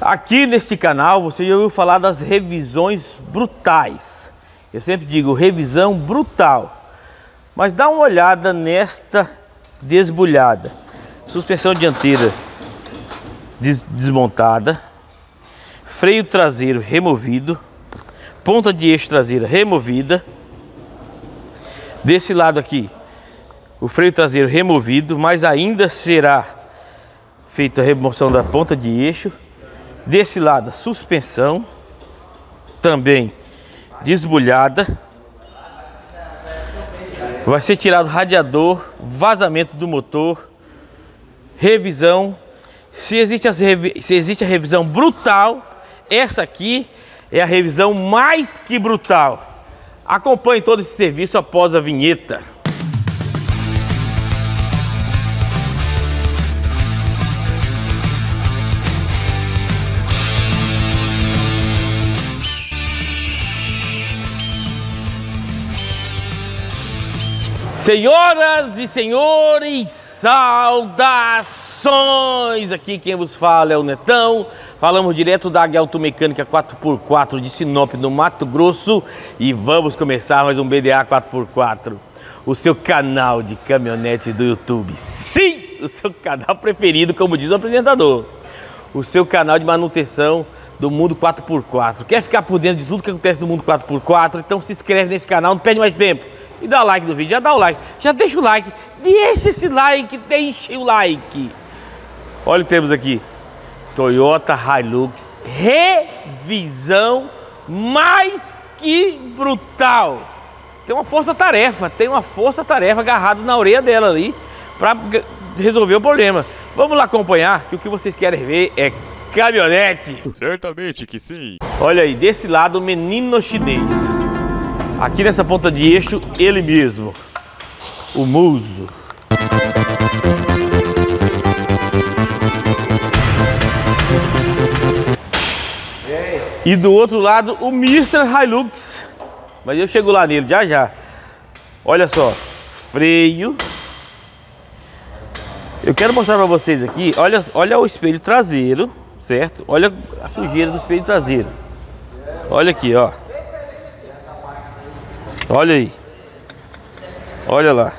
Aqui neste canal você já ouviu falar das revisões brutais. Eu sempre digo revisão brutal. Mas dá uma olhada nesta desbulhada. Suspensão dianteira desmontada. Freio traseiro removido. Ponta de eixo traseira removida. Desse lado aqui, o freio traseiro removido, mas ainda será feita a remoção da ponta de eixo. Desse lado, a suspensão também desbulhada. Vai ser tirado radiador, vazamento do motor, revisão. Se existe a revisão brutal, essa aqui é a revisão mais que brutal. Acompanhe todo esse serviço após a vinheta. Senhoras e senhores, saudações! Aqui quem vos fala é o Netão. Falamos direto da Águia Automecânica 4x4 de Sinop, no Mato Grosso. E vamos começar mais um BDA 4x4, o seu canal de caminhonete do YouTube. Sim, o seu canal preferido, como diz o apresentador. O seu canal de manutenção do mundo 4x4. Quer ficar por dentro de tudo que acontece no mundo 4x4? Então se inscreve nesse canal, não perde mais tempo. E dá like no vídeo, já dá o like, já deixa o like, deixa esse like, deixa o like. Olha o que temos aqui, Toyota Hilux, revisão mais que brutal. Tem uma força-tarefa agarrada na orelha dela ali para resolver o problema. Vamos lá acompanhar, que o que vocês querem ver é caminhonete. Certamente que sim. Olha aí, desse lado o menino chinês. Aqui nessa ponta de eixo, ele mesmo, o muso. E do outro lado, o Mr. Hilux. Mas eu chego lá nele, já já. Olha só, freio. Eu quero mostrar pra vocês aqui, olha o espelho traseiro, certo? Olha a sujeira do espelho traseiro. Olha aqui, ó. Olha aí. Olha lá.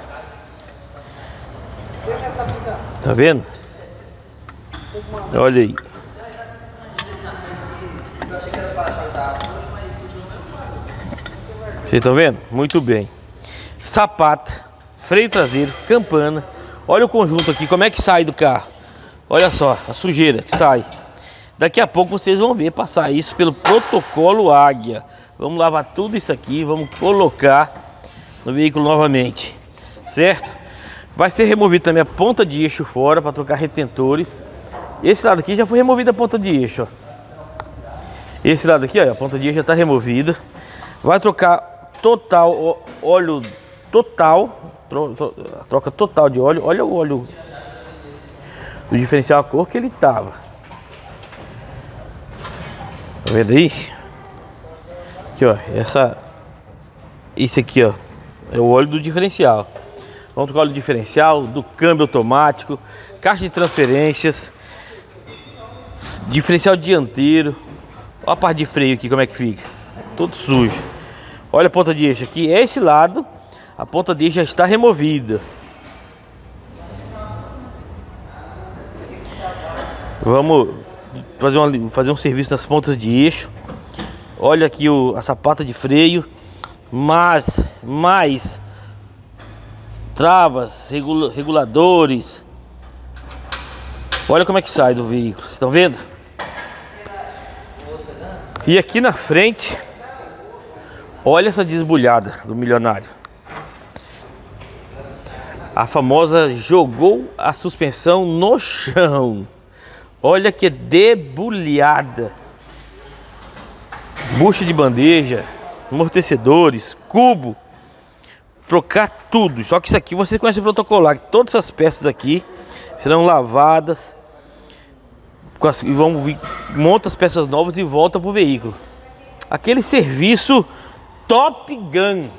Tá vendo? Olha aí. Vocês estão vendo? Muito bem. Sapata, freio traseiro, campana. Olha o conjunto aqui, como é que sai do carro. Olha só, a sujeira que sai. Daqui a pouco vocês vão ver passar isso pelo protocolo Águia. Vamos lavar tudo isso aqui, vamos colocar no veículo novamente, certo? Vai ser removido também a ponta de eixo fora para trocar retentores. Esse lado aqui já foi removida a ponta de eixo, ó. Esse lado aqui, ó, a ponta de eixo já está removida. Vai trocar total, óleo total, troca total de óleo. Olha o óleo do diferencial, a cor que ele tava. Tá vendo aí? Aqui, ó, isso aqui, ó, é o óleo do diferencial. Vamos trocar o óleo do diferencial, do câmbio automático, caixa de transferências, diferencial dianteiro. Olha a parte de freio aqui, como é que fica. Todo sujo. Olha a ponta de eixo aqui, é esse lado. A ponta de eixo já está removida. Vamos fazer um serviço nas pontas de eixo. Olha aqui a sapata de freio, mas mais travas, reguladores. Olha como é que sai do veículo, vocês estão vendo? E aqui na frente, olha essa desbulhada do milionário. A famosa jogou a suspensão no chão. Olha que debulhada. Bucha de bandeja, amortecedores, cubo. Trocar tudo. Só que isso aqui você conhece o protocolar. Todas essas peças aqui serão lavadas. E vão vir, monta as peças novas e volta pro veículo. Aquele serviço Top Gun.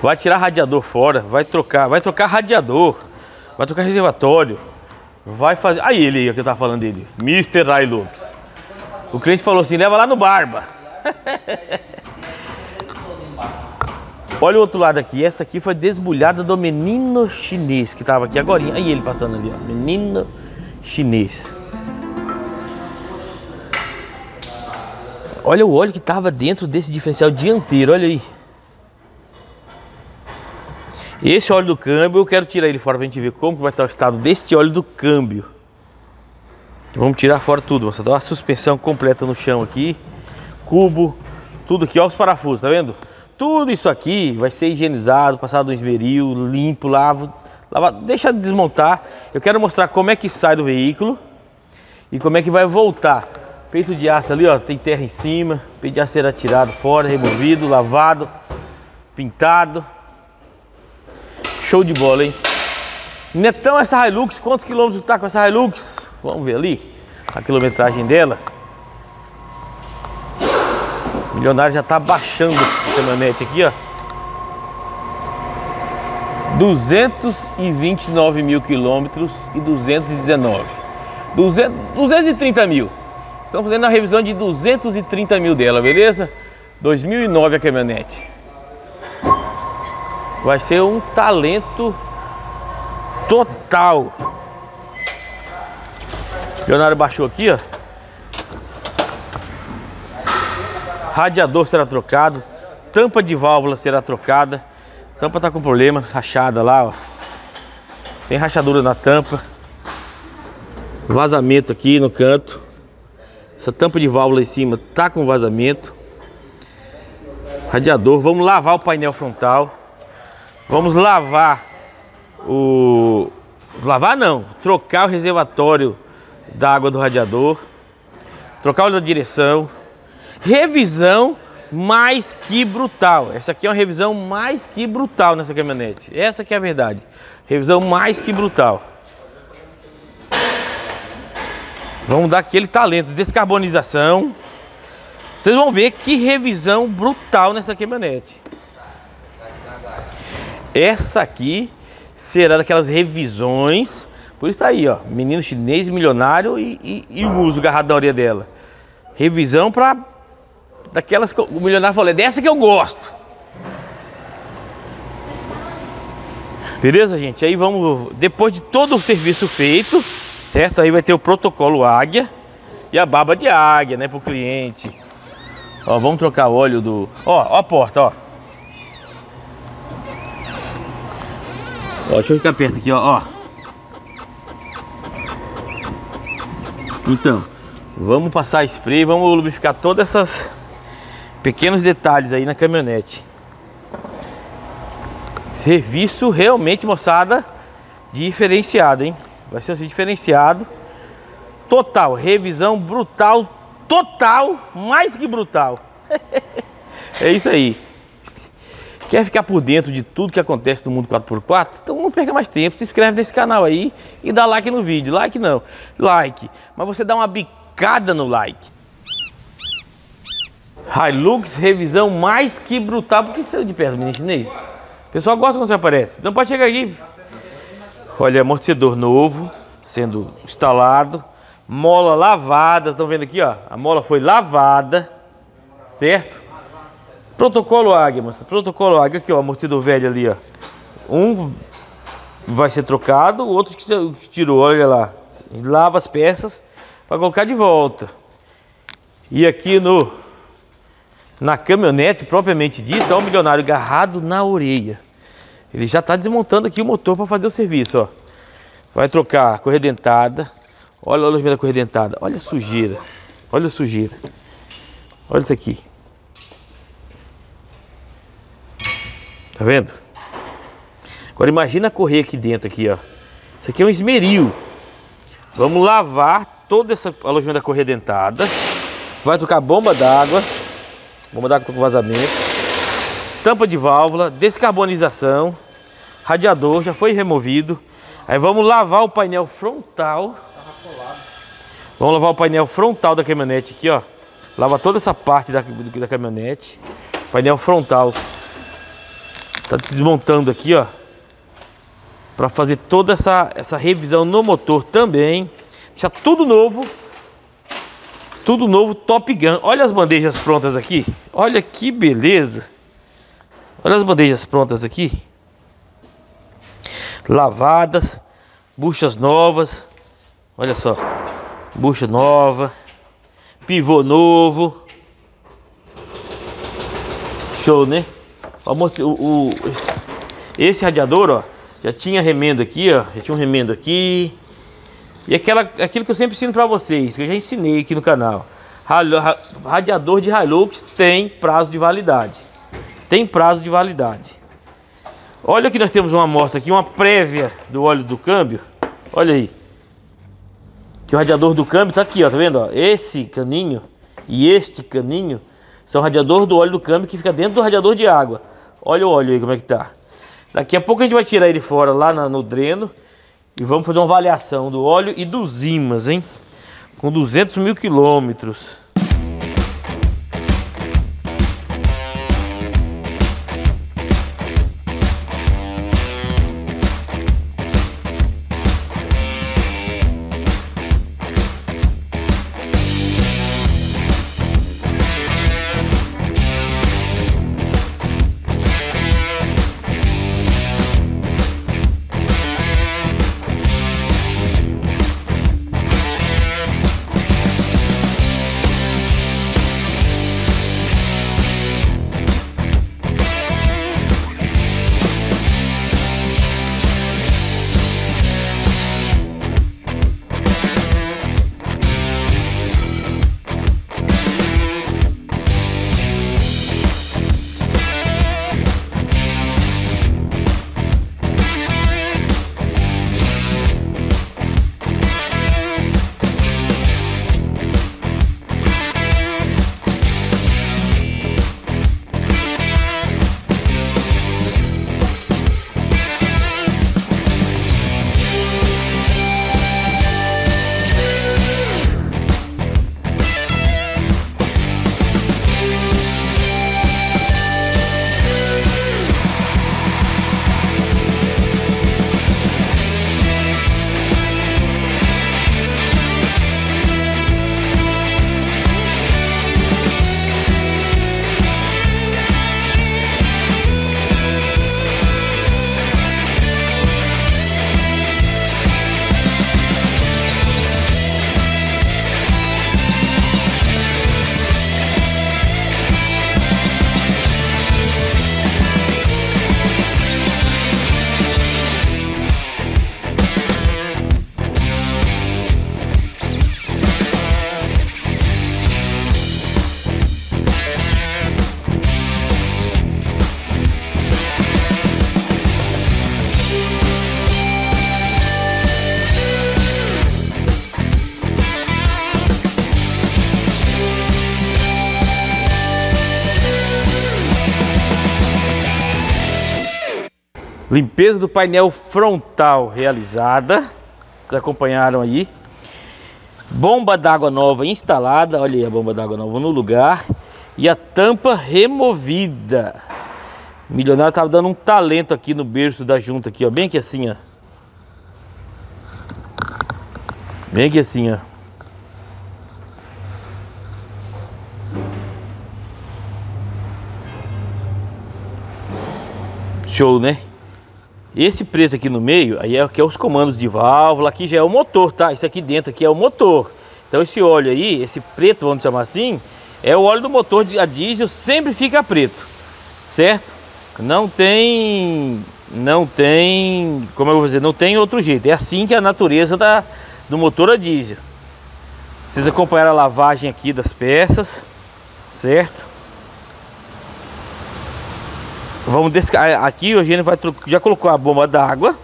Vai tirar radiador fora, vai trocar radiador, vai trocar reservatório, vai fazer... Aí ele, que eu tava falando dele, Mr. Hilux. O cliente falou assim, leva lá no Barba. Olha o outro lado aqui, essa aqui foi desbulhada do menino chinês que tava aqui agora. Aí ele passando ali, ó, menino chinês. Olha o óleo que tava dentro desse diferencial dianteiro, olha aí. Esse óleo do câmbio, eu quero tirar ele fora pra gente ver como que vai estar o estado deste óleo do câmbio. Vamos tirar fora tudo, moça. Dá uma suspensão completa no chão aqui. Cubo, tudo aqui, ó, os parafusos, tá vendo? Tudo isso aqui vai ser higienizado, passado um esmeril, limpo, lavado. Deixa de desmontar. Eu quero mostrar como é que sai do veículo e como é que vai voltar. Peito de aço ali, ó, tem terra em cima, peito de aço será tirado fora, removido, lavado, pintado. Show de bola, hein? Netão, essa Hilux, quantos quilômetros tá com essa Hilux? Vamos ver ali a quilometragem dela. O milionário já tá baixando a caminhonete aqui, ó. 229 mil quilômetros e 219. 230 mil. Estamos fazendo a revisão de 230 mil dela, beleza? 2009 a caminhonete. Vai ser um talento total. O Leonardo baixou aqui, ó. Radiador será trocado. Tampa de válvula será trocada. Tampa tá com problema, rachada lá, ó. Tem rachadura na tampa. Vazamento aqui no canto. Essa tampa de válvula em cima tá com vazamento. Radiador, vamos lavar o painel frontal. Vamos lavar o... Lavar não, trocar o reservatório da água do radiador. Trocar o óleo da direção. Revisão mais que brutal. Essa aqui é uma revisão mais que brutal nessa caminhonete. Essa que é a verdade. Revisão mais que brutal. Vamos dar aquele talento, descarbonização. Vocês vão ver que revisão brutal nessa caminhonete. Essa aqui será daquelas revisões. Por isso tá aí, ó, menino chinês, milionário e o uso agarrado na orelha dela. Revisão pra daquelas que o milionário falou, é dessa que eu gosto. Beleza, gente? Aí vamos, depois de todo o serviço feito, certo? Aí vai ter o protocolo Águia e a baba de águia, né, pro cliente. Ó, vamos trocar o óleo do... Ó, ó a porta, ó. Ó, deixa eu ficar perto aqui, ó. Então, vamos passar spray, vamos lubrificar todos esses pequenos detalhes aí na caminhonete. Serviço realmente, moçada, diferenciado, hein? Vai ser um diferenciado total, revisão brutal, total, mais que brutal. É isso aí. Quer ficar por dentro de tudo que acontece no mundo 4x4? Então não perca mais tempo, se inscreve nesse canal aí e dá like no vídeo. Like não, like, mas você dá uma bicada no like. Hilux, revisão mais que brutal. Por que saiu de perto, menino chinês? O pessoal gosta quando você aparece, não pode chegar aqui. Olha, amortecedor novo, sendo instalado. Mola lavada, estão vendo aqui, ó. A mola foi lavada, certo? Protocolo Águia, moça. Protocolo Águia aqui, ó. Amortecedor velho ali, ó. Um vai ser trocado, o outro que tirou, olha lá. Lava as peças para colocar de volta. E aqui no... Na caminhonete, propriamente dita, ó, o milionário agarrado na orelha. Ele já está desmontando aqui o motor para fazer o serviço, ó. Vai trocar a correia dentada. Olha o alojamento da correia dentada. Olha a sujeira. Olha a sujeira. Olha isso aqui. Tá vendo? Agora imagina a correia aqui dentro, aqui, ó. Isso aqui é um esmeril. Vamos lavar todo esse alojamento da correia dentada. Vai trocar a bomba d'água. Bomba d'água com vazamento. Tampa de válvula, descarbonização. Radiador já foi removido. Aí vamos lavar o painel frontal. Vamos lavar o painel frontal da caminhonete aqui, ó. Lava toda essa parte da caminhonete. Painel frontal. Tá desmontando aqui, ó. para fazer toda essa revisão no motor também. Deixar tudo novo. Tudo novo, Top Gun. Olha as bandejas prontas aqui. Olha que beleza. Olha as bandejas prontas aqui. Lavadas. Buchas novas. Olha só. Bucha nova. Pivô novo. Show, né? Esse radiador, ó. Já tinha remendo aqui, ó. Já tinha um remendo aqui. E aquilo que eu sempre ensino pra vocês, que eu já ensinei aqui no canal. Radiador de Hilux tem prazo de validade. Tem prazo de validade. Olha que nós temos uma amostra aqui, uma prévia do óleo do câmbio. Olha aí. Que o radiador do câmbio tá aqui, ó. Tá vendo? Ó? Esse caninho e este caninho são o radiador do óleo do câmbio que fica dentro do radiador de água. Olha o óleo aí como é que tá. Daqui a pouco a gente vai tirar ele fora lá no dreno. E vamos fazer uma avaliação do óleo e dos ímãs, hein? Com 200 mil quilômetros. Limpeza do painel frontal realizada. Vocês acompanharam aí. Bomba d'água nova instalada. Olha aí a bomba d'água nova no lugar. E a tampa removida. O milionário estava dando um talento aqui no berço da junta aqui, ó. Bem aqui assim, ó. Bem aqui assim, ó. Show, né? Esse preto aqui no meio, aí é que é os comandos de válvula, aqui já é o motor, tá? Isso aqui dentro aqui é o motor. Então esse óleo aí, esse preto, vamos chamar assim, é o óleo do motor a diesel, sempre fica preto, certo? Não tem, como eu vou dizer, não tem outro jeito. É assim que é a natureza do motor a diesel. Vocês acompanharam a lavagem aqui das peças, certo? Vamos descar aqui. O Eugênio vai já colocou a bomba d'água,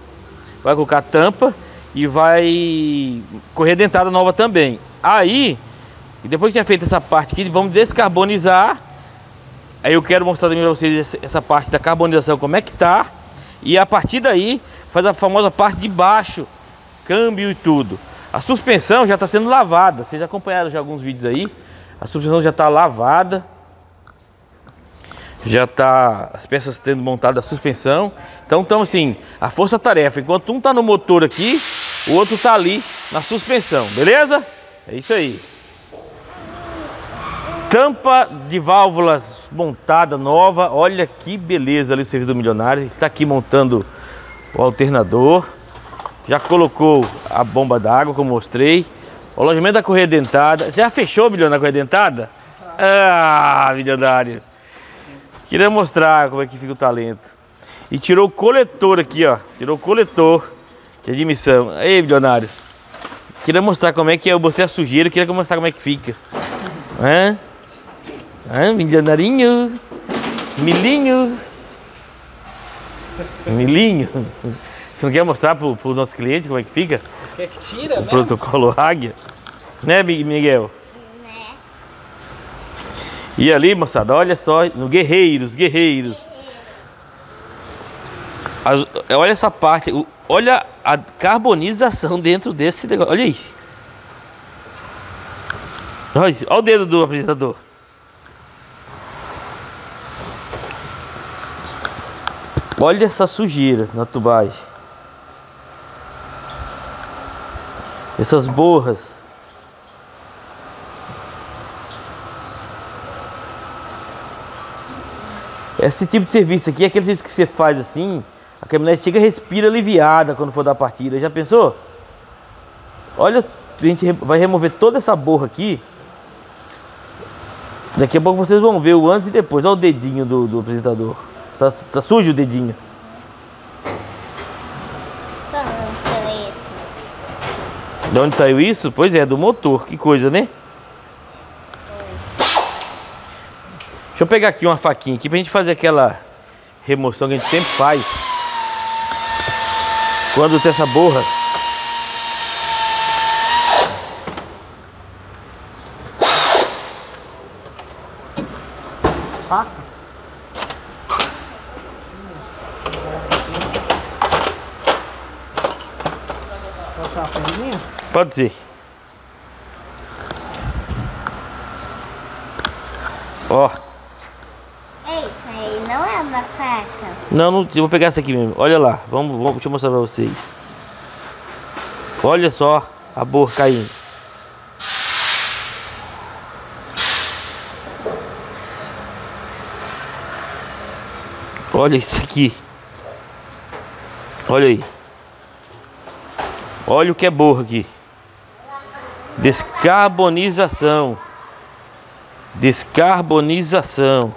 vai colocar a tampa e vai correr dentada nova também. Aí, depois que tiver feito essa parte aqui, vamos descarbonizar. Aí eu quero mostrar também para vocês essa parte da carbonização, como é que tá. E a partir daí, faz a famosa parte de baixo, câmbio e tudo. A suspensão já está sendo lavada. Vocês acompanharam já alguns vídeos aí. A suspensão já está lavada. já tá as peças sendo montadas, a suspensão. Então assim, a força-tarefa, enquanto um tá no motor aqui, o outro tá ali na suspensão, beleza? É isso aí. Tampa de válvulas montada nova, olha que beleza ali o servidor milionário. Ele tá aqui montando o alternador, já colocou a bomba d'água, como mostrei. O alojamento da correia dentada. Você já fechou, milionário, a correia dentada? Ah, milionário. Queria mostrar como é que fica o talento. E tirou o coletor aqui, ó. Tirou o coletor de admissão. Aí, milionário. Queria mostrar como é que é. Eu mostrei a sujeira, queria mostrar como é que fica. Hã? Hã, milionarinho? Milinho? Milinho? Você não quer mostrar pro nosso cliente como é que fica? Quer que tira, né? O protocolo Águia. Né, Miguel? E ali, moçada, olha só, no guerreiros. Olha essa parte, olha a carbonização dentro desse negócio, olha aí. Olha o dedo do apresentador. Olha essa sujeira na tubagem. Essas borras. Esse tipo de serviço aqui é aquele serviço que você faz assim, a caminhonete chega e respira aliviada quando for dar partida. Já pensou? Olha, a gente vai remover toda essa borra aqui. Daqui a pouco vocês vão ver o antes e depois. Olha o dedinho do apresentador. Tá sujo o dedinho. De onde saiu isso? Pois é, do motor. Que coisa, né? Deixa eu pegar aqui uma faquinha aqui pra gente fazer aquela remoção que a gente sempre faz quando tem essa borra. Faca? Pode ser. Ó. Não, eu vou pegar essa aqui mesmo. Olha lá, deixa eu mostrar pra vocês. Olha só a borra caindo. Olha isso aqui. Olha aí. Olha o que é borra aqui. Descarbonização. Descarbonização.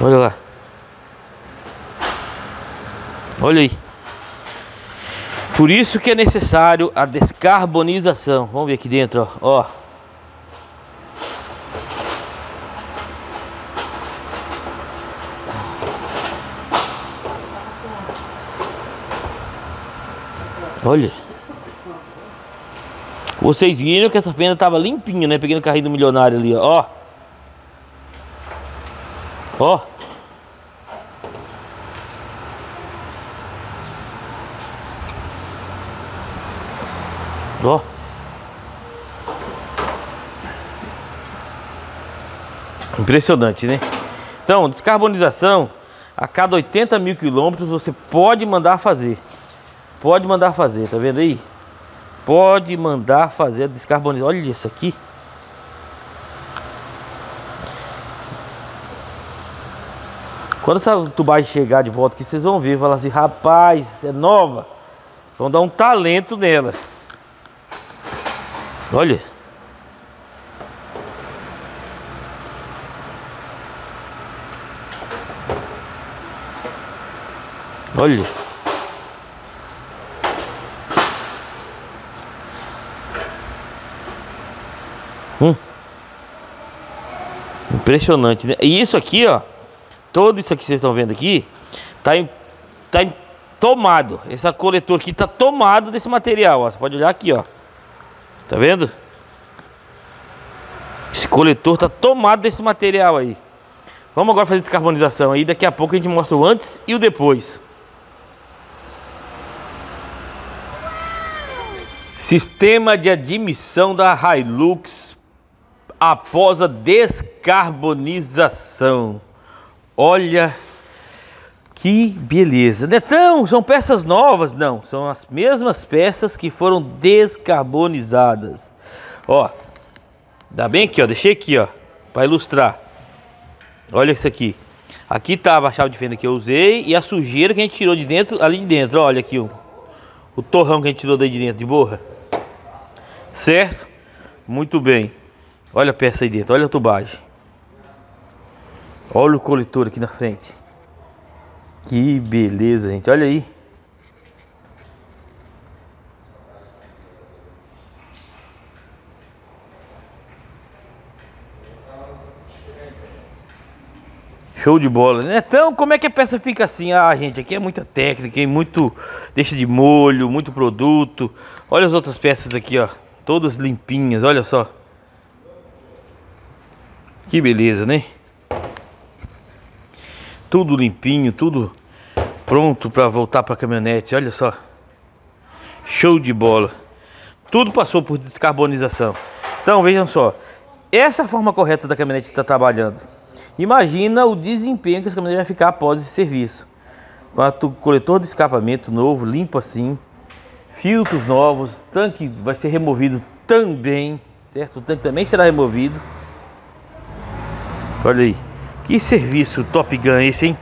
Olha lá. Olha aí. Por isso que é necessário a descarbonização. Vamos ver aqui dentro, ó. Olha. Vocês viram que essa fenda tava limpinha, né? Peguei no carrinho do milionário ali, ó. Ó. Ó. Impressionante, né? Então, descarbonização, a cada 80 mil quilômetros você pode mandar fazer. Pode mandar fazer, tá vendo aí? Pode mandar fazer a descarbonização. Olha isso aqui. Quando essa tubagem chegar de volta aqui, vocês vão ver, falar assim, rapaz, é nova. Vão dar um talento nela. Olha. Olha. Impressionante, né? E isso aqui, ó. Todo isso aqui que vocês estão vendo aqui, tá tomado. Esse coletor aqui tá tomado desse material, ó. Você pode olhar aqui, ó. Tá vendo? Esse coletor tá tomado desse material aí. Vamos agora fazer descarbonização aí. Daqui a pouco a gente mostra o antes e o depois. Sistema de admissão da Hilux após a descarbonização. Olha que beleza. Netão, são peças novas? Não, são as mesmas peças que foram descarbonizadas. Ó, dá bem aqui, ó, deixei aqui, ó, para ilustrar. Olha isso aqui. Aqui tava a chave de fenda que eu usei e a sujeira que a gente tirou de dentro, ali de dentro. Olha aqui, ó, o torrão que a gente tirou daí de dentro, de borra. Certo? Muito bem. Olha a peça aí dentro, olha a tubagem. Olha o coletor aqui na frente. Que beleza, gente. Olha aí. Show de bola. Então, como é que a peça fica assim? Ah, gente, aqui é muita técnica, é muito deixa de molho, muito produto. Olha as outras peças aqui, ó, todas limpinhas, olha só. Que beleza, né? Tudo limpinho, tudo pronto para voltar para a caminhonete, olha só. Show de bola. Tudo passou por descarbonização. Então, vejam só. Essa é a forma correta da caminhonete estar trabalhando. Imagina o desempenho que essa caminhonete vai ficar após esse serviço. Quanto coletor de escapamento novo, limpo assim, filtros novos, tanque vai ser removido também, certo? O tanque também será removido. Olha aí, que serviço Top Gun esse, hein?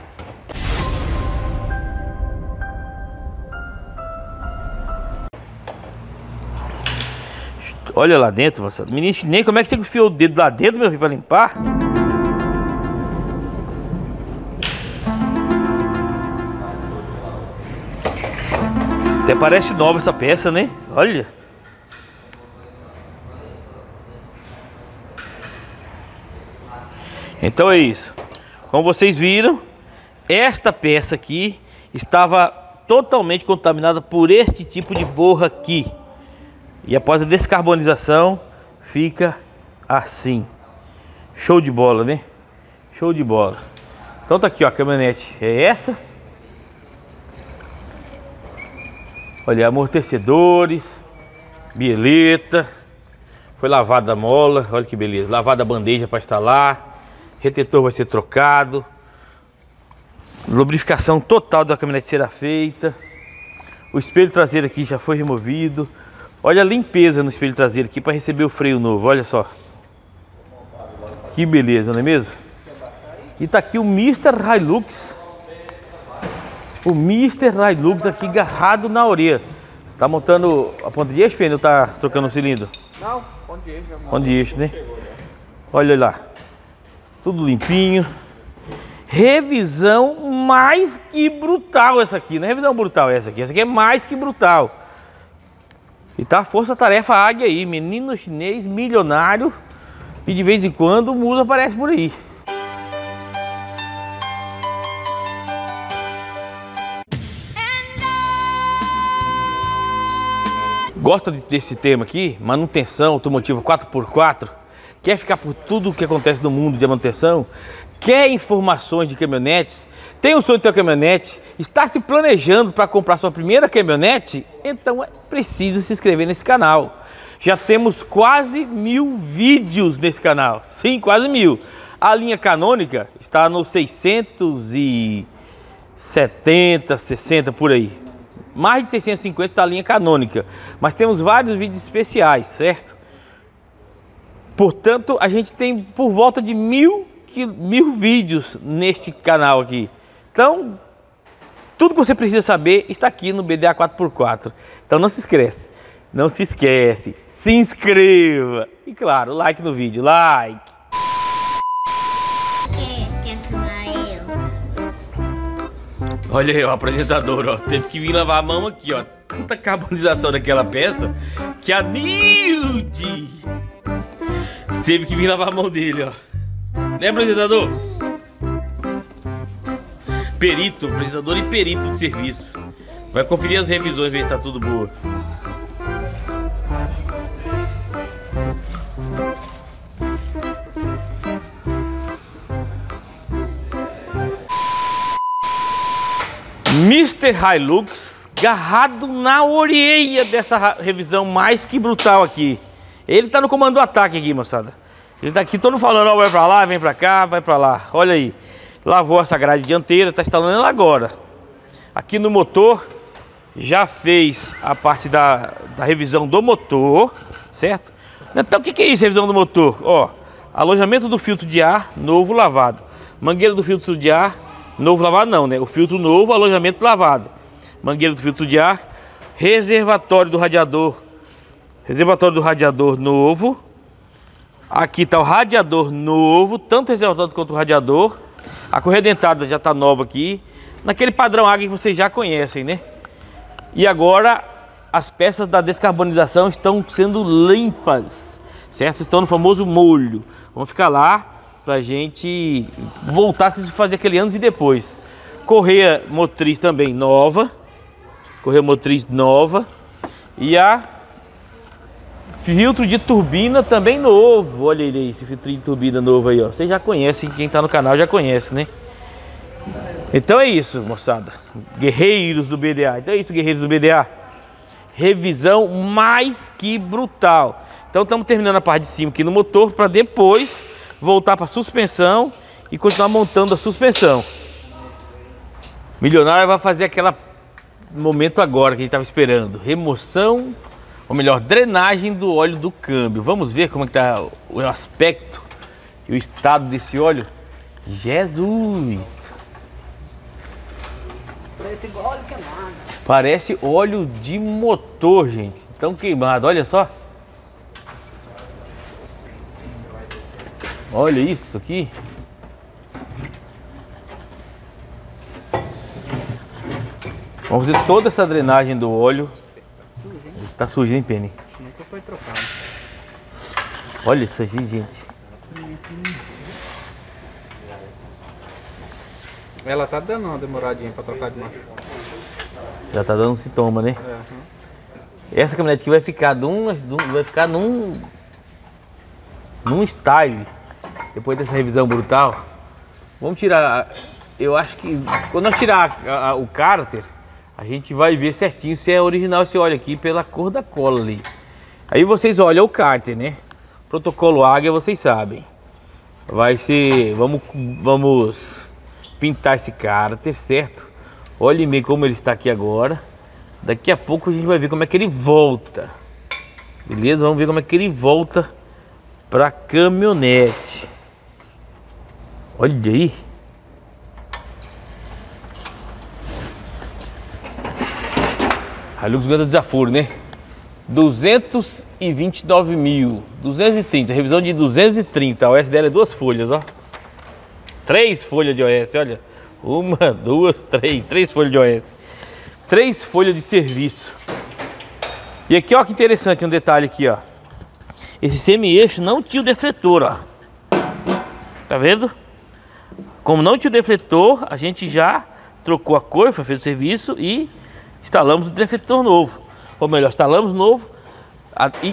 Olha lá dentro, moçada. Menino, nem como é que você enfiou o dedo lá dentro, meu filho, para limpar? Até parece nova essa peça, né? Olha. Então é isso. Como vocês viram, esta peça aqui estava totalmente contaminada por este tipo de borra aqui. E após a descarbonização, fica assim. Show de bola, né? Show de bola. Então tá aqui, ó, a caminhonete é essa. Olha, amortecedores, bieleta, foi lavada a mola, olha que beleza, lavada a bandeja para instalar, retentor vai ser trocado, lubrificação total da caminhonete será feita, o espelho traseiro aqui já foi removido, olha a limpeza no espelho traseiro aqui para receber o freio novo, olha só, que beleza, não é mesmo? E tá aqui o Mr. Hilux. O Mr. Hilux aqui agarrado na orelha. Tá montando a ponta de eixo, Pedro, ou tá trocando o cilindro? Não, ponta de eixo. Ponta de eixo, né? Chegou, olha lá. Tudo limpinho. Revisão mais que brutal essa aqui. Não é revisão brutal essa aqui. Essa aqui é mais que brutal. E tá a força-tarefa Águia aí. Menino chinês, milionário. E de vez em quando o muso aparece por aí. Gosta desse tema aqui, manutenção automotiva 4x4, quer ficar por tudo o que acontece no mundo de manutenção, quer informações de caminhonetes, tem o sonho de ter uma caminhonete, está se planejando para comprar sua primeira caminhonete, então precisa se inscrever nesse canal. Já temos quase 1000 vídeos nesse canal, sim, quase 1000. A linha canônica está nos 670, 60 por aí. Mais de 650 da linha canônica, mas temos vários vídeos especiais, certo? Portanto, a gente tem por volta de 1000 vídeos neste canal aqui. Então, tudo que você precisa saber está aqui no BDA 4x4. Então não se esquece, não se esquece, se inscreva e claro, like no vídeo, like! Olha aí, o apresentador, ó, teve que vir lavar a mão aqui, ó. Tanta carbonização daquela peça que a Nilde teve que vir lavar a mão dele, ó. Né, apresentador? Perito, apresentador e perito de serviço. Vai conferir as revisões, ver se tá tudo boa. Mr. Hilux agarrado na orelha dessa revisão mais que brutal aqui. Ele tá no comando do ataque aqui, moçada. Ele tá aqui todo falando, ó, vai pra lá, vem pra cá, vai pra lá. Olha aí, lavou essa grade dianteira, tá instalando ela agora. Aqui no motor, já fez a parte da revisão do motor, certo? Então o que é isso, revisão do motor? Ó, alojamento do filtro de ar, novo, lavado. Mangueira do filtro de ar, novo, lavado não, né? O filtro novo, alojamento lavado. Mangueira do filtro de ar, reservatório do radiador novo. Aqui tá o radiador novo, tanto reservatório quanto o radiador. A correia dentada já tá nova aqui, naquele padrão Águia que vocês já conhecem, né? E agora as peças da descarbonização estão sendo limpas, certo? Estão no famoso molho. Vamos ficar lá pra gente voltar a fazer aquele antes e depois. Correia motriz também nova. Correia motriz nova. E a filtro de turbina também novo. Olha ele aí, esse filtro de turbina novo aí, ó. Vocês já conhecem, quem tá no canal já conhece, né? Então é isso, moçada. Guerreiros do BDA. Então é isso, guerreiros do BDA. Revisão mais que brutal. Então estamos terminando a parte de cima aqui no motor para depois voltar para a suspensão e continuar montando a suspensão. Milionário vai fazer aquele momento agora que a gente estava esperando. Remoção, ou melhor, drenagem do óleo do câmbio. Vamos ver como é que está o aspecto e o estado desse óleo. Jesus! Igual óleo queimado. Parece óleo de motor, gente. Tão queimado, olha só. Olha isso aqui. Vamos fazer toda essa drenagem do óleo. Está sujo, hein, Penny? Nunca foi trocado. Olha isso aqui, gente. Ela tá dando uma demoradinha pra trocar de marcha. Já tá dando um sintoma, né? É. Essa caminhonete aqui vai ficar num style. Depois dessa revisão brutal. Vamos tirar... Eu acho que... Quando nós tirar o cárter, a gente vai ver certinho se é original esse óleo aqui pela cor da cola ali. Aí vocês olham o cárter, né? Protocolo Águia, vocês sabem. Vai ser... Vamos pintar esse cárter, certo? Olhem bem como ele está aqui agora. Daqui a pouco a gente vai ver como é que ele volta. Beleza? Vamos ver como é que ele volta para a caminhonete. Olha aí. Hilux ganha desaforo, né? 229 mil. 230. Revisão de 230. O S10 dela é 2 folhas, ó. 3 folhas de OS, olha. 1, 2, 3. 3 folhas de OS. 3 folhas de serviço. E aqui, ó, que interessante um detalhe aqui, ó. Esse semi-eixo não tinha o defletor, ó. Tá vendo? Como não tinha o defletor, a gente já trocou a coifa, fez o serviço e instalamos o defletor novo. Ou melhor, instalamos novo.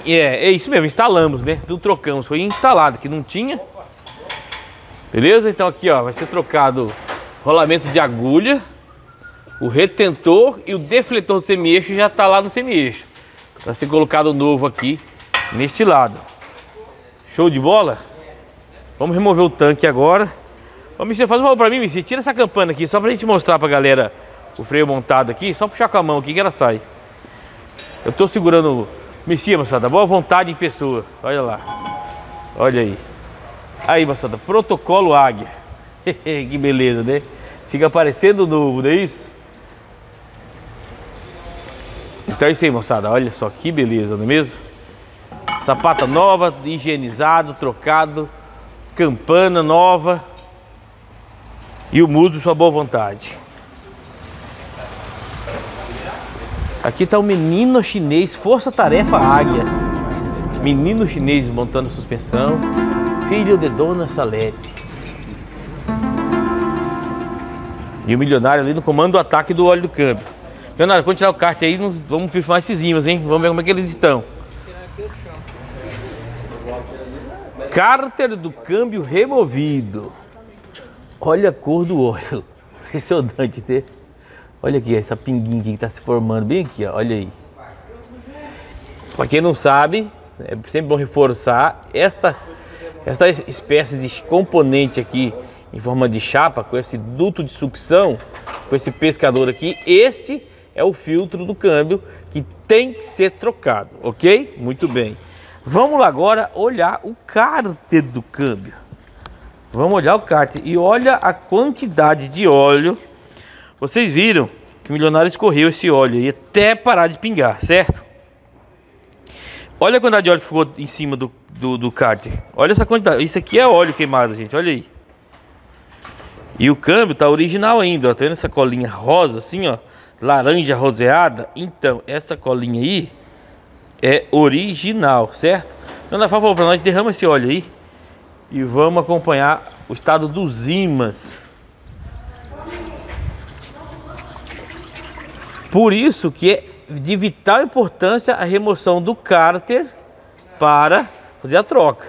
É isso mesmo, instalamos, né? Não trocamos, foi instalado, que não tinha. Beleza? Então aqui, ó, vai ser trocado o rolamento de agulha, o retentor e o defletor do semi-eixo já tá lá no semi-eixo. Vai ser colocado novo aqui, neste lado. Show de bola? Vamos remover o tanque agora. Ô, Michel, faz um favor pra mim, Michel. Tira essa campana aqui, só pra gente mostrar pra galera o freio montado aqui. Só puxar com a mão aqui que ela sai. Eu tô segurando... Michel, moçada, boa vontade em pessoa. Olha lá. Olha aí. Aí, moçada, protocolo Águia. Que beleza, né? Fica parecendo novo, não é isso? Então é isso aí, moçada. Olha só que beleza, não é mesmo? Sapata nova, higienizado, trocado. Campana nova. E o mudo, sua boa vontade. Aqui tá o menino chinês, força-tarefa Águia. Menino chinês montando a suspensão. Filho de Dona Salete. E o milionário ali no comando do ataque do óleo do câmbio. Milionário, quando tirar o kart aí, vamos filmar esses ímãs, hein? Vamos ver como é que eles estão. Cárter do câmbio removido. Olha a cor do óleo. Impressionante, né? Olha aqui essa pinguinha aqui que tá se formando bem aqui, ó. Olha aí. Pra quem não sabe, é sempre bom reforçar esta espécie de componente aqui em forma de chapa, com esse duto de sucção, com esse pescador aqui. Este é o filtro do câmbio que tem que ser trocado, ok? Muito bem. Vamos lá agora olhar o cárter do câmbio. Vamos olhar o cárter. E olha a quantidade de óleo. Vocês viram que o milionário escorreu esse óleo aí até parar de pingar, certo? Olha a quantidade de óleo que ficou em cima do cárter. Olha essa quantidade. Isso aqui é óleo queimado, gente. Olha aí. E o câmbio tá original ainda, ó. Tá vendo essa colinha rosa assim, ó? Laranja roseada. Então, essa colinha aí é original, certo? Então, ela falou pra nós, derrama esse óleo aí e vamos acompanhar o estado dos ímãs. Por isso que é de vital importância a remoção do cárter para fazer a troca,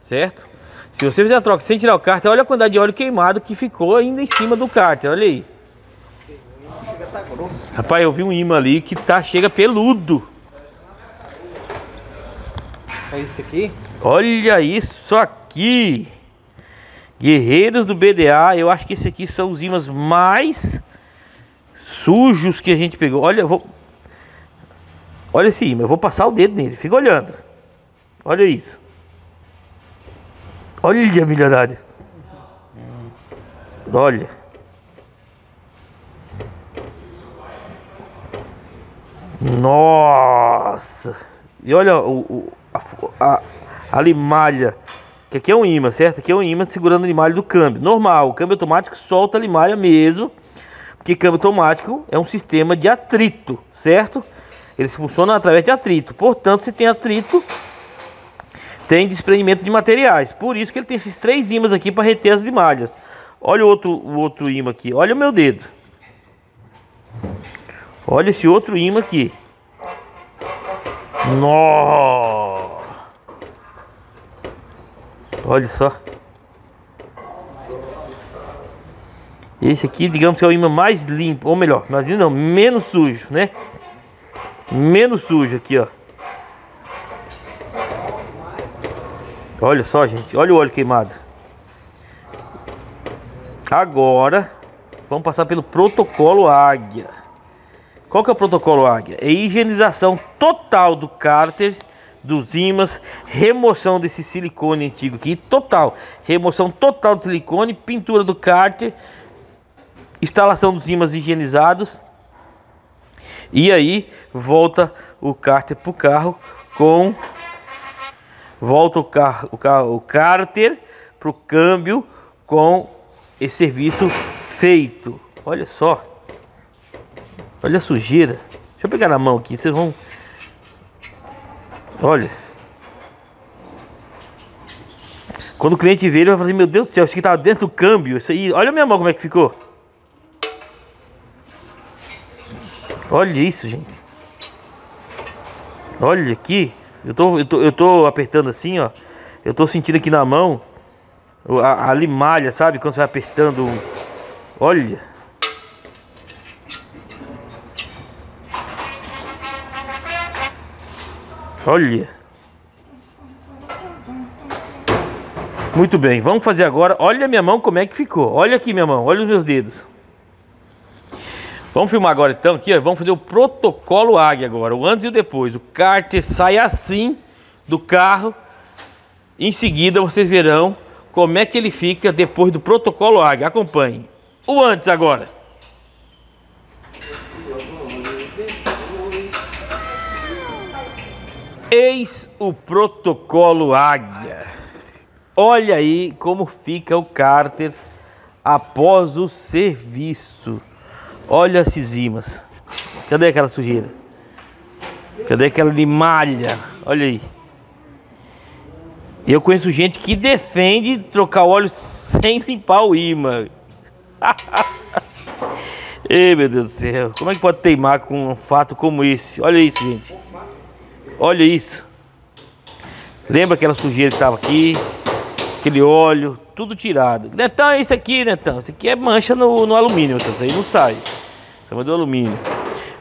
certo? Se você fizer a troca sem tirar o cárter, olha a quantidade de óleo queimado que ficou ainda em cima do cárter, olha aí. Rapaz, eu vi um ímã ali que tá, chega peludo. É isso aqui? Olha isso aqui! Guerreiros do BDA, eu acho que esse aqui são os ímãs mais sujos que a gente pegou. Olha, olha esse ímã, eu vou passar o dedo nele, fica olhando. Olha isso. Olha a milharidade. Olha. Nossa! E olha a limalha, que aqui é um ímã, certo? Aqui é um ímã segurando a limalha do câmbio. Normal, o câmbio automático solta a limalha mesmo, porque câmbio automático é um sistema de atrito, certo? Eles funcionam através de atrito, portanto, se tem atrito, tem desprendimento de materiais. Por isso que ele tem esses três ímãs aqui para reter as limalhas. Olha o outro ímã aqui, olha o meu dedo. Olha esse outro ímã aqui. Nossa! Olha só. Esse aqui, digamos que é o imã mais limpo, ou melhor, imagina, não, menos sujo, né? Menos sujo aqui, ó. Olha só, gente, olha o óleo queimado. Agora, vamos passar pelo protocolo Águia. Qual que é o protocolo Águia? É higienização total do cárter, dos ímãs, remoção desse silicone antigo aqui, total. Remoção total do silicone, pintura do cárter, instalação dos ímãs higienizados. E aí, volta o cárter pro carro com... Volta o cárter pro câmbio com esse serviço feito. Olha só. Olha a sujeira. Deixa eu pegar na mão aqui, vocês vão... Olha. Quando o cliente vê, ele vai falar assim, meu Deus do céu, isso aqui estava dentro do câmbio. Isso aí, olha a minha mão como é que ficou. Olha isso, gente. Olha aqui. Eu tô apertando assim, ó. Eu tô sentindo aqui na mão a limalha, sabe? Quando você vai apertando... Olha... Olha. Muito bem, vamos fazer agora. Olha a minha mão como é que ficou. Olha aqui minha mão, olha os meus dedos. Vamos filmar agora então aqui, ó. Vamos fazer o protocolo Águia agora, o antes e o depois. O cárter sai assim do carro. Em seguida vocês verão como é que ele fica depois do protocolo Águia. Acompanhem. O antes agora. Eis o protocolo Águia. Olha aí como fica o cárter após o serviço. Olha esses ímãs. Cadê aquela sujeira? Cadê aquela limalha? Olha aí. Eu conheço gente que defende trocar o óleo sem limpar o ímã. Ei, meu Deus do céu. Como é que pode teimar com um fato como esse? Olha isso, gente. Olha isso. Lembra aquela sujeira que estava aqui? Aquele óleo, tudo tirado. Netão, é isso aqui, Netão. Isso aqui é mancha no alumínio, então isso aí não sai. Chama do alumínio.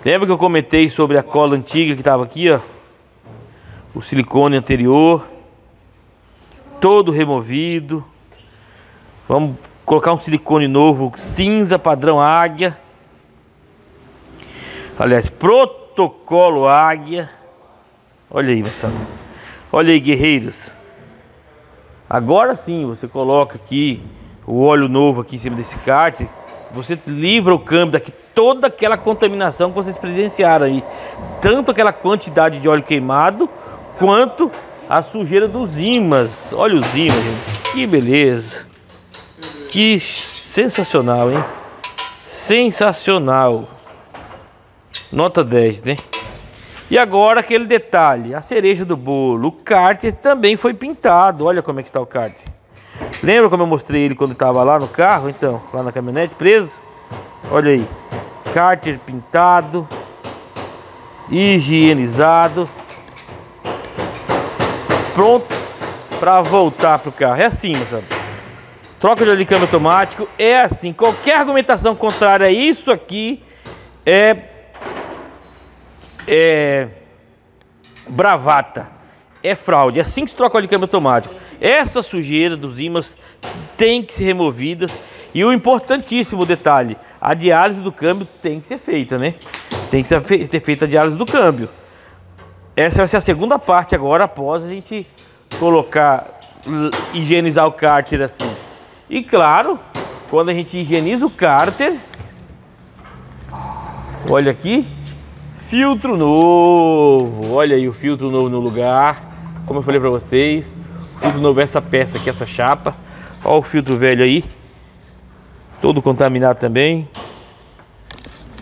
Lembra que eu comentei sobre a cola antiga que estava aqui, ó? O silicone anterior, todo removido. Vamos colocar um silicone novo, cinza, padrão Águia. Aliás, protocolo Águia. Olha aí, moçada. Olha aí, guerreiros. Agora sim, você coloca aqui o óleo novo aqui em cima desse cárter. Você livra o câmbio daqui toda aquela contaminação que vocês presenciaram aí. Tanto aquela quantidade de óleo queimado, quanto a sujeira dos ímãs. Olha os ímãs, gente. Que beleza. Que sensacional, hein? Sensacional. Nota 10, né? E agora aquele detalhe, a cereja do bolo. O cárter também foi pintado. Olha como é que está o cárter. Lembra como eu mostrei ele quando estava lá no carro? Então, lá na caminhonete, preso? Olha aí. Cárter pintado. Higienizado. Pronto para voltar pro carro. É assim, sabe? Troca de óleo de câmbio automático. É assim. Qualquer argumentação contrária a isso aqui é bravata. É fraude, é assim que se troca o óleo de câmbio automático. Essa sujeira dos ímãs tem que ser removida. E o importantíssimo detalhe, a diálise do câmbio tem que ser feita, né? Tem que ser feita a diálise do câmbio. Essa vai ser a segunda parte agora, após a gente colocar, higienizar o cárter assim. E claro, quando a gente higieniza o cárter, olha aqui, filtro novo. Olha aí o filtro novo no lugar. Como eu falei pra vocês, o filtro novo é essa peça aqui, essa chapa. Olha o filtro velho aí, todo contaminado também.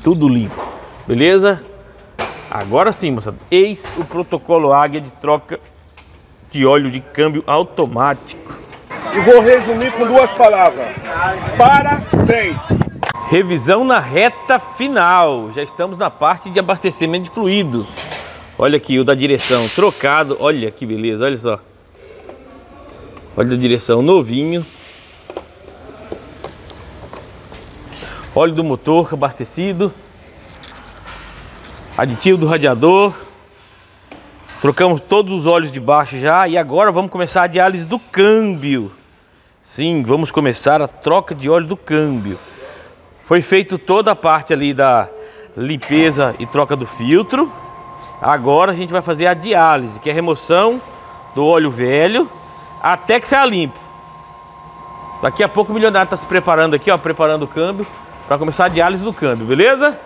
Tudo limpo, beleza? Agora sim, moçada, eis o protocolo Águia de troca de óleo de câmbio automático. E vou resumir com duas palavras. Parabéns! Revisão na reta final. Já estamos na parte de abastecimento de fluidos. Olha aqui o da direção trocado. Olha que beleza, olha só. Olha da direção novinho. Óleo do motor abastecido. Aditivo do radiador. Trocamos todos os óleos de baixo já. E agora vamos começar a diálise do câmbio. Sim, vamos começar a troca de óleo do câmbio. Foi feito toda a parte ali da limpeza e troca do filtro. Agora a gente vai fazer a diálise, que é a remoção do óleo velho até que saia limpo. Daqui a pouco o milionário está se preparando aqui, ó, preparando o câmbio para começar a diálise do câmbio, beleza?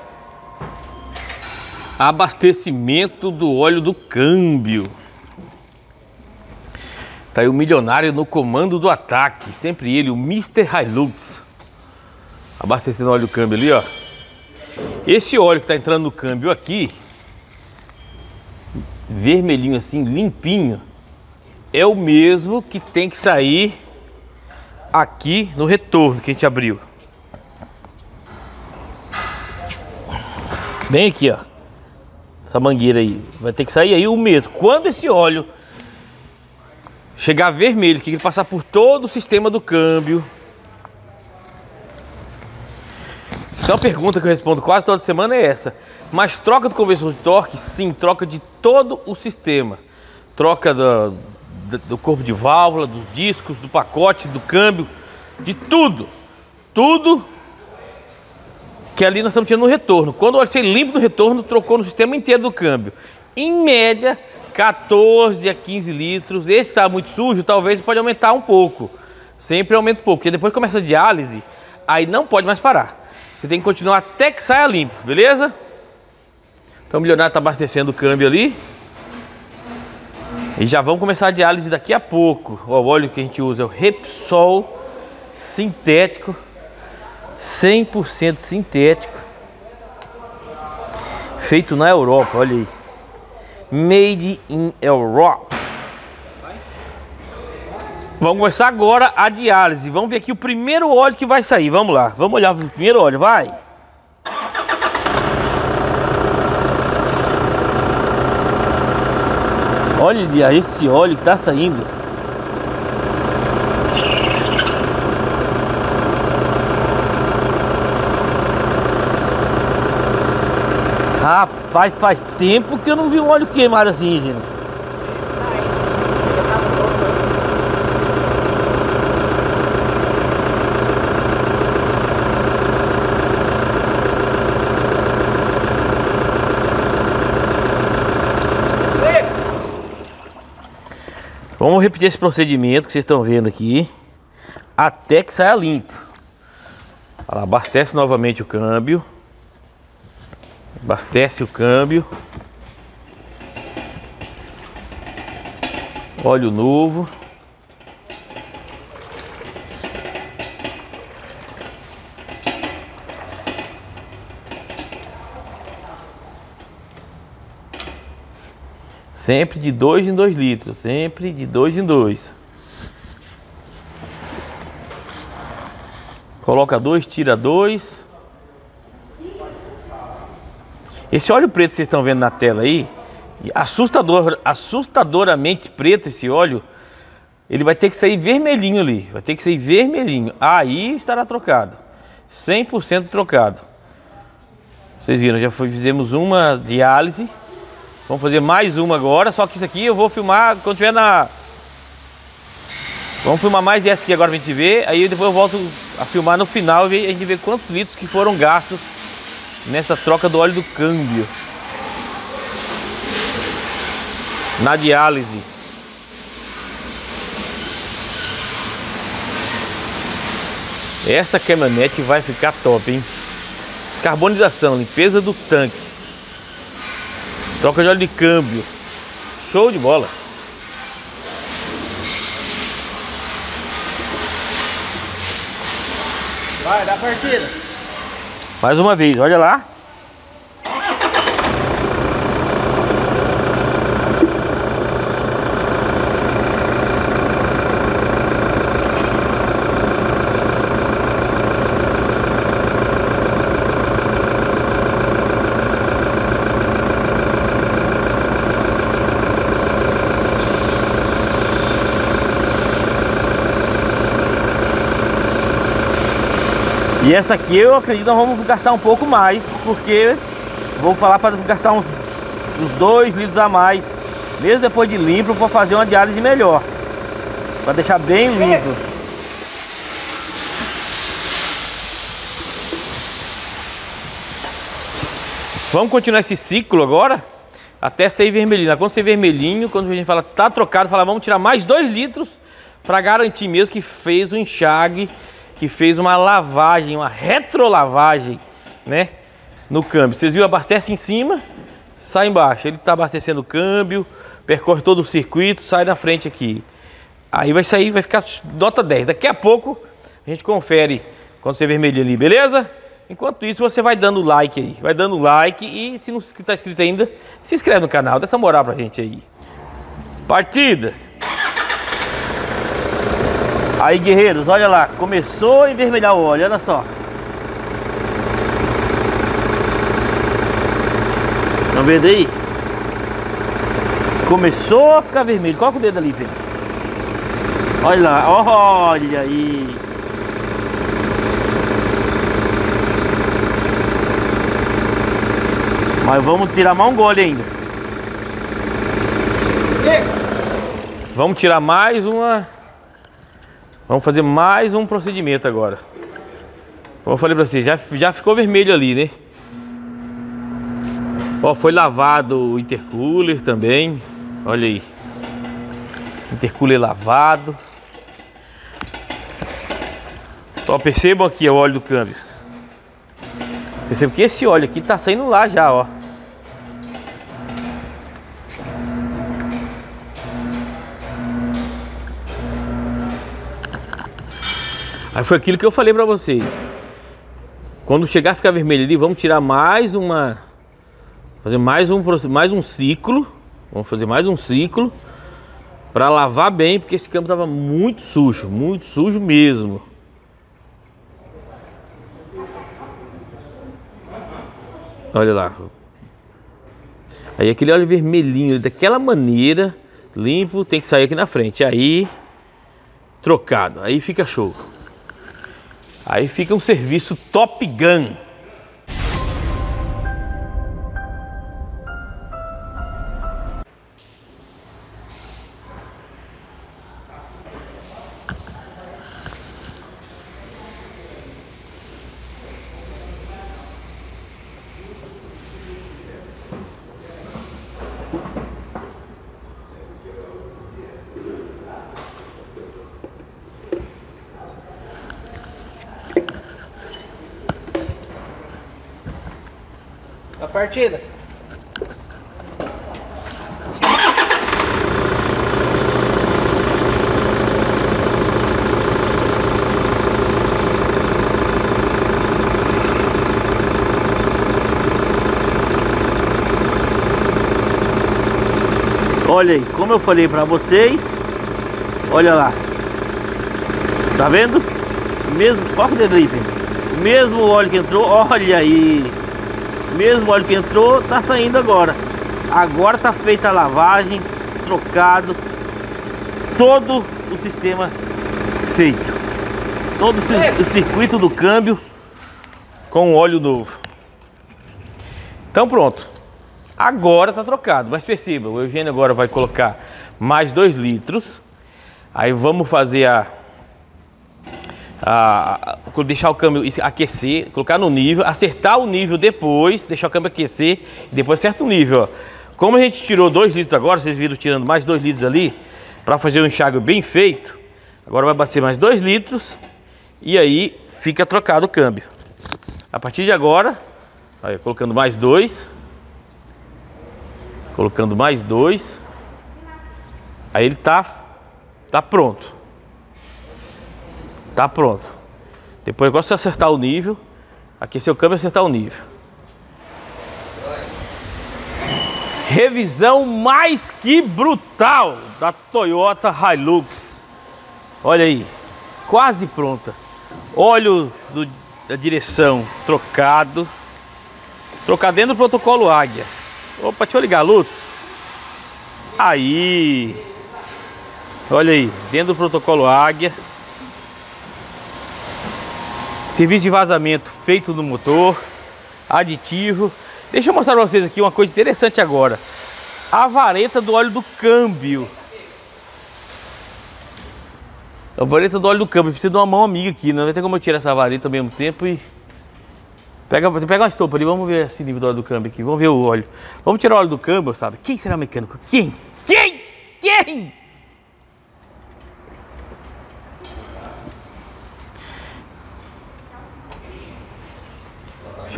Abastecimento do óleo do câmbio. Tá aí o milionário no comando do ataque, sempre ele, o Mr. Hilux. Abastecendo o óleo do câmbio ali, ó. Esse óleo que tá entrando no câmbio aqui, vermelhinho assim, limpinho, é o mesmo que tem que sair aqui no retorno que a gente abriu. Bem aqui, ó. Essa mangueira aí. Vai ter que sair aí o mesmo. Quando esse óleo chegar vermelho, que ele passar por todo o sistema do câmbio. Então a pergunta que eu respondo quase toda semana é essa. Mas troca do conversor de torque? Sim, troca de todo o sistema. Troca do corpo de válvula, dos discos, do pacote, do câmbio, de tudo. Tudo que ali nós estamos tirando no retorno. Quando o óleo ser limpo no retorno, trocou no sistema inteiro do câmbio. Em média, 14 a 15 litros. Esse está muito sujo, talvez pode aumentar um pouco. Sempre aumenta um pouco, porque depois começa a diálise, aí não pode mais parar. Você tem que continuar até que saia limpo, beleza? Então o milionário está abastecendo o câmbio ali. E já vamos começar a diálise daqui a pouco. Ó, o óleo que a gente usa é o Repsol sintético. 100% sintético. Feito na Europa, olha aí. Made in Europe. Vamos começar agora a diálise. Vamos ver aqui o primeiro óleo que vai sair. Vamos lá, vamos olhar o primeiro óleo, vai. Olha esse óleo que tá saindo. Rapaz, faz tempo que eu não vi um óleo queimado assim, gente. Vamos repetir esse procedimento que vocês estão vendo aqui, até que saia limpo. Ela abastece novamente o câmbio. Abastece o câmbio. Óleo novo. Sempre de 2 em 2 litros, sempre de 2 em 2. Coloca 2, tira 2. Esse óleo preto que vocês estão vendo na tela aí, assustadoramente preto esse óleo, ele vai ter que sair vermelhinho ali, vai ter que sair vermelhinho. Aí estará trocado, 100% trocado. Vocês viram, já fizemos uma diálise. Vamos fazer mais uma agora, só que isso aqui eu vou filmar quando tiver na... Vamos filmar mais essa aqui agora pra gente ver, aí depois eu volto a filmar no final e a gente vê quantos litros que foram gastos nessa troca do óleo do câmbio. Na diálise. Essa caminhonete vai ficar top, hein? Descarbonização, limpeza do tanque. Troca de óleo de câmbio. Show de bola. Vai, dá partida. Mais uma vez, olha lá. E essa aqui eu acredito que nós vamos gastar um pouco mais, porque vou falar para gastar uns 2 litros a mais, mesmo depois de limpo, para fazer uma diálise melhor, para deixar bem limpo. Vamos continuar esse ciclo agora, até sair vermelhinho. Quando sair vermelhinho, quando a gente fala tá trocado, fala vamos tirar mais 2 litros, para garantir mesmo que fez o enxague, que fez uma lavagem, uma retrolavagem, né, no câmbio. Vocês viram, abastece em cima, sai embaixo. Ele está abastecendo o câmbio, percorre todo o circuito, sai na frente aqui. Aí vai sair, vai ficar nota 10. Daqui a pouco a gente confere quando você vermelho ali, beleza? Enquanto isso, você vai dando like aí. Vai dando like e se não está inscrito ainda, se inscreve no canal, dá essa moral pra gente aí. Partida! Aí, guerreiros, olha lá, começou a envermelhar o óleo, olha só. Estão vendo aí? Começou a ficar vermelho. Coloca o dedo ali, Pedro. Olha lá, olha aí. Mas vamos tirar mais um gole ainda. Vamos tirar mais uma... Vamos fazer mais um procedimento agora. Como eu falei pra vocês, já ficou vermelho ali, né? Ó, foi lavado o intercooler também. Olha aí. Intercooler lavado. Ó, percebam aqui, ó, o óleo do câmbio. Percebam que esse óleo aqui tá saindo lá já, ó. Aí foi aquilo que eu falei pra vocês. Quando chegar a ficar vermelho ali, vamos tirar mais uma... Fazer mais um ciclo. Vamos fazer mais um ciclo. Pra lavar bem, porque esse câmbio tava muito sujo. Muito sujo mesmo. Olha lá. Aí aquele óleo vermelhinho, daquela maneira, limpo, tem que sair aqui na frente. Aí, trocado. Aí fica show. Aí fica um serviço Top Gun. a partida. Olha aí, como eu falei pra vocês, olha lá, tá vendo? Mesmo copo de drift, mesmo óleo que entrou, olha aí, mesmo óleo que entrou, tá saindo agora. Agora tá feita a lavagem, trocado, todo o sistema feito, todo o circuito do câmbio com óleo novo. Então pronto. Agora tá trocado, mas perceba, o Eugênio agora vai colocar mais 2 litros. Aí vamos fazer deixar o câmbio aquecer, colocar no nível, acertar o nível depois, deixar o câmbio aquecer e depois acerta o nível, ó. Como a gente tirou 2 litros agora, vocês viram tirando mais 2 litros ali, para fazer um enxágue bem feito, agora vai bater mais 2 litros e aí fica trocado o câmbio. A partir de agora, aí, colocando mais 2. Colocando mais 2. Aí ele tá pronto. Tá pronto. Depois agora você acertar o nível. Aquecer o câmbio e acertar o nível. Revisão mais que brutal da Toyota Hilux. Olha aí. Quase pronta. Óleo da direção trocado. Trocado dentro do protocolo Águia. Opa, deixa eu ligar a luz. Aí. Olha aí, dentro do protocolo Águia. Serviço de vazamento feito no motor. Aditivo. Deixa eu mostrar pra vocês aqui uma coisa interessante agora. A vareta do óleo do câmbio. A vareta do óleo do câmbio. Precisa de uma mão amiga aqui, não vai ter como eu tirar essa vareta ao mesmo tempo e... Pega uma estopa ali, vamos ver esse nível do óleo do câmbio aqui, vamos ver o óleo. Vamos tirar o óleo do câmbio, sabe? Quem será mecânico? Quem? Deixa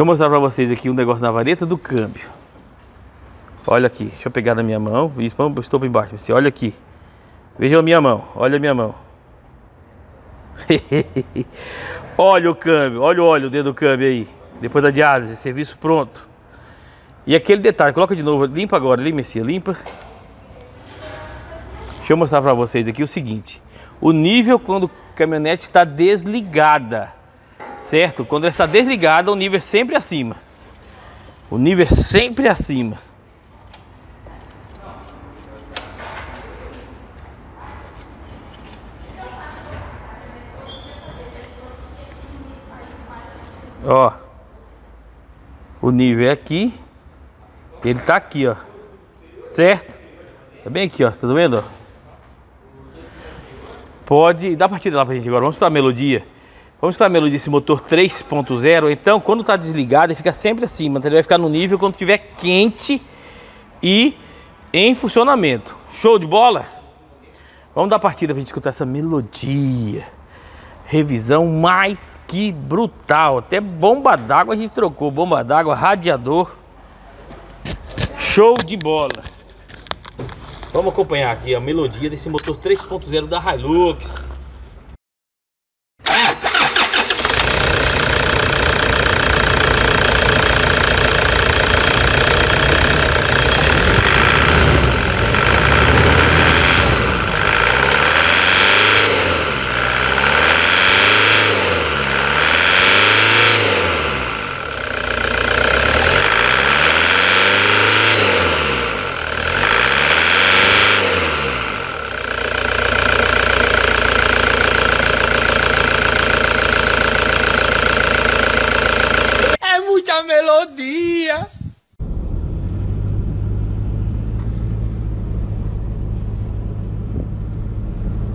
eu mostrar pra vocês aqui um negócio na vareta do câmbio. Olha aqui, deixa eu pegar na minha mão, isso, vamos, estopa embaixo, você olha aqui. Vejam a minha mão, olha a minha mão. Olha o câmbio, olha o óleo dentro do câmbio aí. Depois da diálise, serviço pronto. E aquele detalhe, coloca de novo, limpa agora, limpa, Messias, limpa. Deixa eu mostrar pra vocês aqui o seguinte. O nível quando a caminhonete está desligada, certo? Quando ela está desligada, o nível é sempre acima. O nível é sempre acima. Ó, o nível é aqui, ele tá aqui, ó, certo? Tá bem aqui, ó, tá vendo, ó? Pode, dá a partida lá pra gente agora, vamos escutar a melodia. Vamos escutar a melodia desse motor 3.0, então quando tá desligado ele fica sempre acima, ele vai ficar no nível quando tiver quente e em funcionamento. Show de bola? Vamos dar a partida pra gente escutar essa melodia. Revisão mais que brutal, até bomba d'água a gente trocou, bomba d'água, radiador, show de bola. Vamos acompanhar aqui a melodia desse motor 3.0 da Hilux.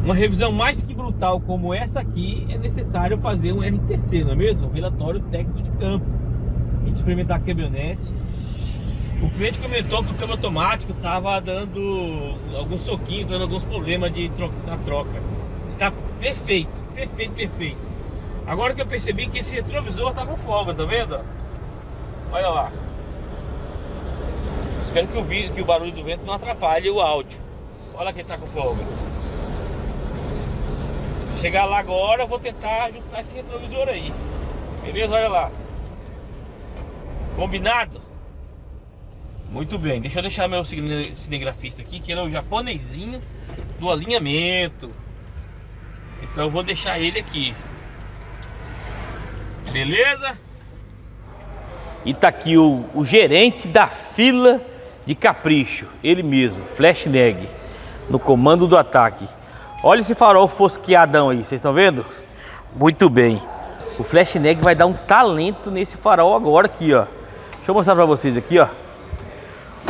Uma revisão mais que brutal como essa aqui é necessário fazer um RTC, não é mesmo? Um relatório técnico de campo. A gente experimentar a caminhonete. O cliente comentou que o câmbio automático estava dando alguns soquinhos, dando alguns problemas na troca. Está perfeito, perfeito, perfeito. Agora que eu percebi que esse retrovisor estava com folga, tá vendo? Olha lá. Espero que o barulho do vento não atrapalhe o áudio. Olha quem tá com folga. Chegar lá agora, eu vou tentar ajustar esse retrovisor aí. Beleza? Olha lá. Combinado? Muito bem. Deixa eu deixar meu cinegrafista aqui, que ele é um japonesinho do alinhamento. Então eu vou deixar ele aqui. Beleza? E tá aqui o gerente da fila de capricho, ele mesmo, Flash Neg, no comando do ataque. Olha esse farol fosqueadão aí, vocês estão vendo? Muito bem. O Flash Neg vai dar um talento nesse farol agora aqui, ó. Deixa eu mostrar pra vocês aqui, ó.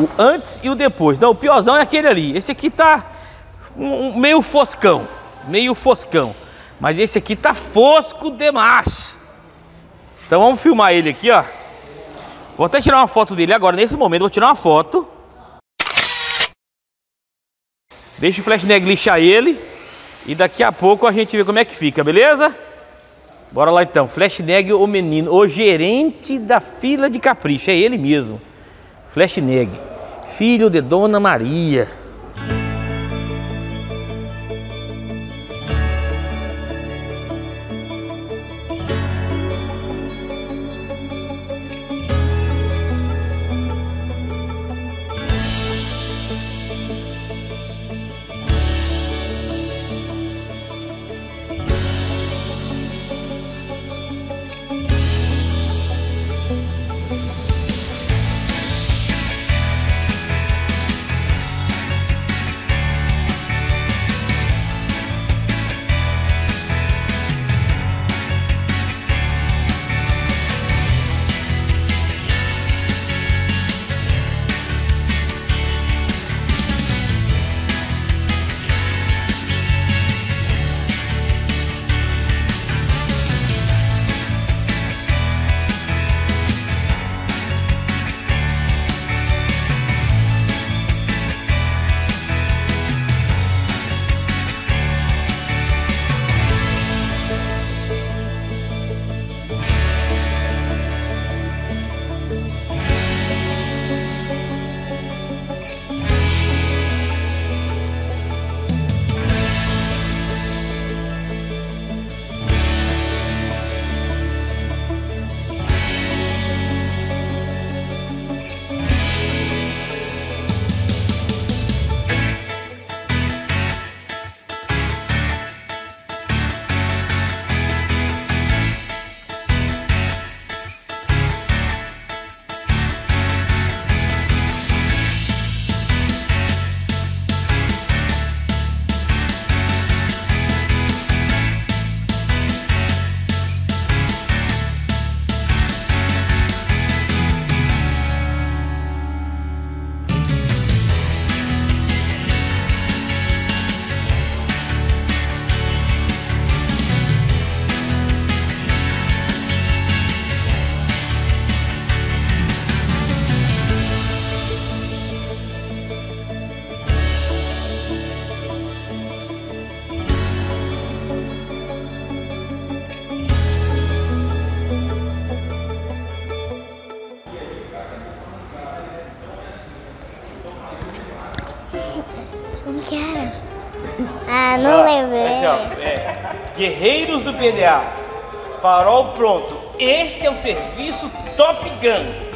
O antes e o depois. Não, o piorzão é aquele ali. Esse aqui tá meio foscão, meio foscão. Mas esse aqui tá fosco demais. Então vamos filmar ele aqui, ó. Vou até tirar uma foto dele agora, nesse momento, vou tirar uma foto. Deixa o Flash Neg lixar ele e daqui a pouco a gente vê como é que fica, beleza? Bora lá então, Flash Neg, o menino, o gerente da fila de capricho, é ele mesmo. Flash Neg, filho de Dona Maria. Ah, não lembrei. Guerreiros do BDA, farol pronto. Este é um serviço Top Gun.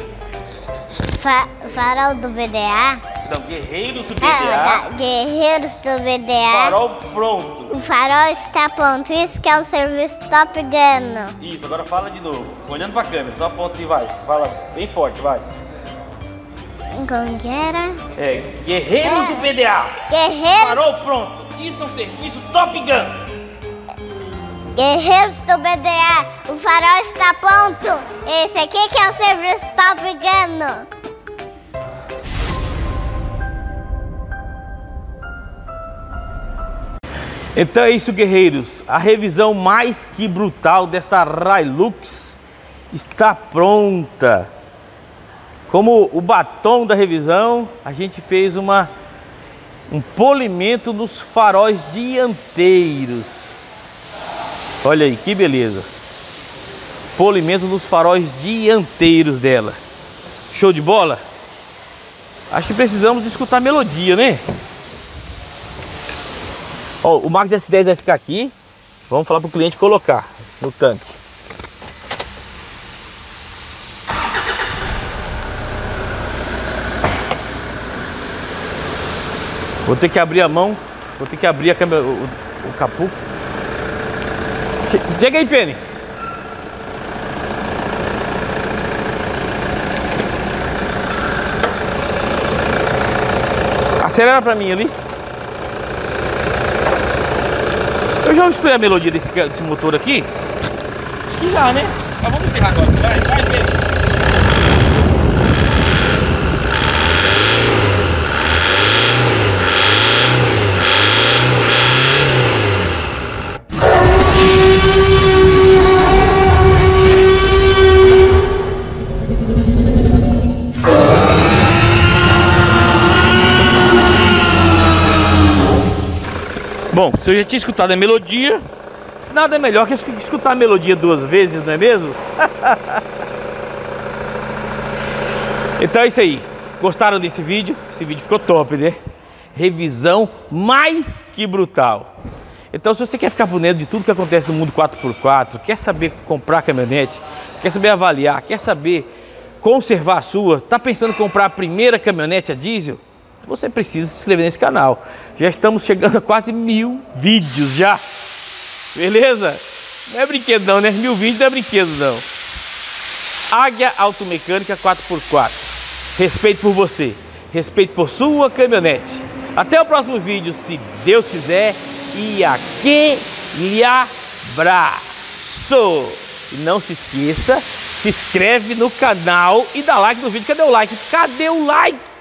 Farol do BDA? Não, Guerreiros do BDA. Ah, Guerreiros do BDA. Farol pronto. O farol está pronto. Isso que é o serviço Top Gun. Isso, agora fala de novo. Olhando pra câmera, só ponto e vai. Fala bem forte, vai. Como que era? Guerreiros do BDA. Guerreiros. Farol pronto. Isso é um serviço Top Gun. Guerreiros do BDA, o farol está pronto. Esse aqui que é o serviço Top Gun. Então é isso, guerreiros. A revisão mais que brutal desta Hilux está pronta. Como o batom da revisão, a gente fez um polimento dos faróis dianteiros. Olha aí que beleza. Polimento dos faróis dianteiros dela. Show de bola? Acho que precisamos escutar a melodia, né? Ó, o Max S10 vai ficar aqui. Vamos falar pro cliente colocar no tanque. Vou ter que abrir a mão. Vou ter que abrir a câmera, o capô. Chega aí, Penny. Acelera pra mim ali. Eu já escutei a melodia desse motor aqui. Acho que já, né? Mas vamos encerrar agora. Vai, Penny. Bom, se eu já tinha escutado a melodia, nada melhor que escutar a melodia duas vezes, não é mesmo? Então é isso aí. Gostaram desse vídeo? Esse vídeo ficou top, né? Revisão mais que brutal. Então se você quer ficar por dentro de tudo que acontece no mundo 4x4, quer saber comprar caminhonete, quer saber avaliar, quer saber conservar a sua, tá pensando em comprar a primeira caminhonete a diesel? Você precisa se inscrever nesse canal. Já estamos chegando a quase 1000 vídeos já. Beleza? Não é brinquedo não, né? 1000 vídeos não é brinquedo não. Águia Automecânica 4x4. Respeito por você. Respeito por sua caminhonete. Até o próximo vídeo, se Deus quiser. E aquele abraço. E não se esqueça, se inscreve no canal e dá like no vídeo. Cadê o like? Cadê o like?